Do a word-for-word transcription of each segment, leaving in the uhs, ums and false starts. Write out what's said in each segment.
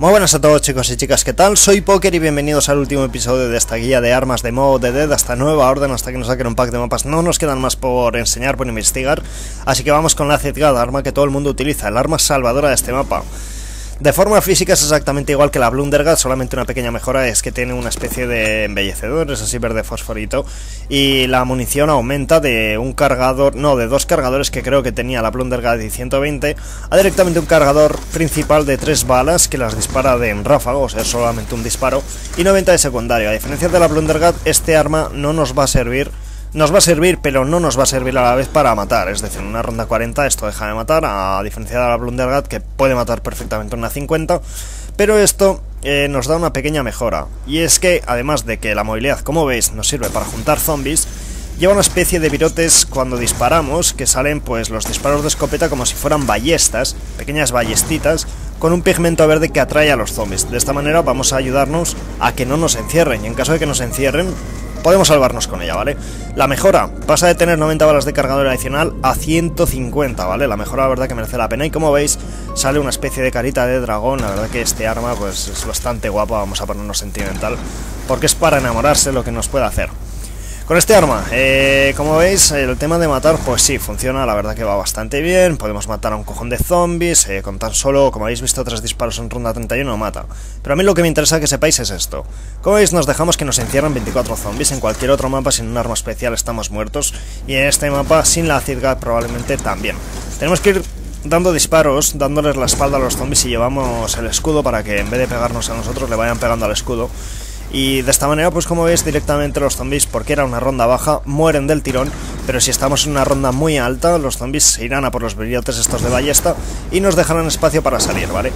Muy buenas a todos, chicos y chicas, ¿qué tal? Soy Poker y bienvenidos al último episodio de esta guía de armas de modo de Dead hasta nueva orden, hasta que nos saquen un pack de mapas. No nos quedan más por enseñar, por investigar, así que vamos con la Acid Gat, arma que todo el mundo utiliza, el arma salvadora de este mapa. De forma física es exactamente igual que la Blundergat, solamente una pequeña mejora es que tiene una especie de embellecedores así verde fosforito, y la munición aumenta de un cargador, no, de dos cargadores que creo que tenía la Blundergat y ciento veinte, a directamente un cargador principal de tres balas que las dispara de en ráfaga, o sea, solamente un disparo, y noventa de secundario. A diferencia de la Blundergat, este arma no nos va a servir. Nos va a servir, pero no nos va a servir a la vez para matar. Es decir, en una ronda cuarenta esto deja de matar, a diferencia de la Blundergat, que puede matar perfectamente una cincuenta. Pero esto eh, nos da una pequeña mejora. Y es que, además de que la movilidad, como veis, nos sirve para juntar zombies, lleva una especie de virotes cuando disparamos, que salen pues los disparos de escopeta como si fueran ballestas, pequeñas ballestitas, con un pigmento verde que atrae a los zombies. De esta manera vamos a ayudarnos a que no nos encierren, y en caso de que nos encierren podemos salvarnos con ella, ¿vale? La mejora pasa de tener noventa balas de cargador adicional a ciento cincuenta, ¿vale? La mejora, la verdad, que merece la pena. Y como veis, sale una especie de carita de dragón. La verdad que este arma pues es bastante guapa, vamos a ponernos sentimental, porque es para enamorarse lo que nos puede hacer. Con este arma, eh, como veis, el tema de matar, pues sí, funciona, la verdad que va bastante bien. Podemos matar a un cojón de zombies, eh, con tan solo, como habéis visto, tres disparos en ronda treinta y uno mata. Pero a mí lo que me interesa que sepáis es esto. Como veis, nos dejamos que nos encierran veinticuatro zombies. En cualquier otro mapa sin un arma especial estamos muertos, y en este mapa sin la Acid Gat probablemente también. Tenemos que ir dando disparos, dándoles la espalda a los zombies, y llevamos el escudo para que en vez de pegarnos a nosotros le vayan pegando al escudo. Y de esta manera, pues como veis, directamente los zombies, porque era una ronda baja, mueren del tirón. Pero si estamos en una ronda muy alta, los zombies se irán a por los brillotes estos de ballesta y nos dejarán espacio para salir, ¿vale?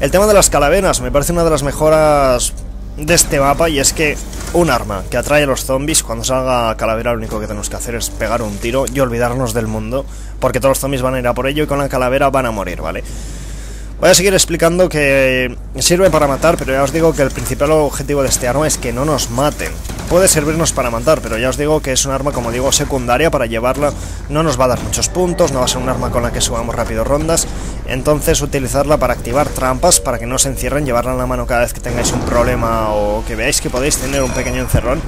El tema de las calaveras me parece una de las mejoras de este mapa, y es que un arma que atrae a los zombies, cuando salga calavera lo único que tenemos que hacer es pegar un tiro y olvidarnos del mundo, porque todos los zombies van a ir a por ello y con la calavera van a morir, ¿vale? Voy a seguir explicando que sirve para matar, pero ya os digo que el principal objetivo de este arma es que no nos maten. Puede servirnos para matar, pero ya os digo que es un arma, como digo, secundaria. Para llevarla no nos va a dar muchos puntos, no va a ser un arma con la que subamos rápido rondas. Entonces utilizarla para activar trampas, para que no se encierren, llevarla en la mano cada vez que tengáis un problema o que veáis que podéis tener un pequeño encerrón.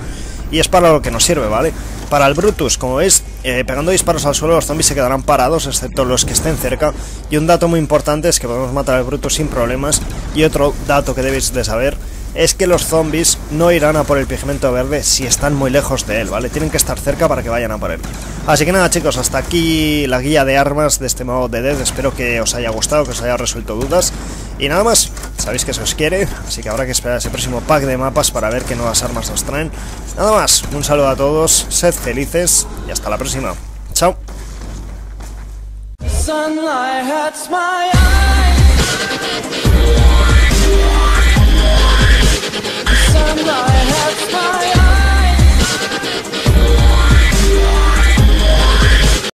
Y es para lo que nos sirve, ¿vale? Para el Brutus, como veis, eh, pegando disparos al suelo los zombies se quedarán parados, excepto los que estén cerca. Y un dato muy importante es que podemos matar al Brutus sin problemas. Y otro dato que debéis de saber es que los zombies no irán a por el pigmento verde si están muy lejos de él, ¿vale? Tienen que estar cerca para que vayan a por él. Así que nada, chicos, hasta aquí la guía de armas de este modo de Dead. Espero que os haya gustado, que os haya resuelto dudas. Y nada más, sabéis que se os quiere, así que habrá que esperar ese próximo pack de mapas para ver qué nuevas armas nos traen. Nada más, un saludo a todos, sed felices y hasta la próxima. Chao.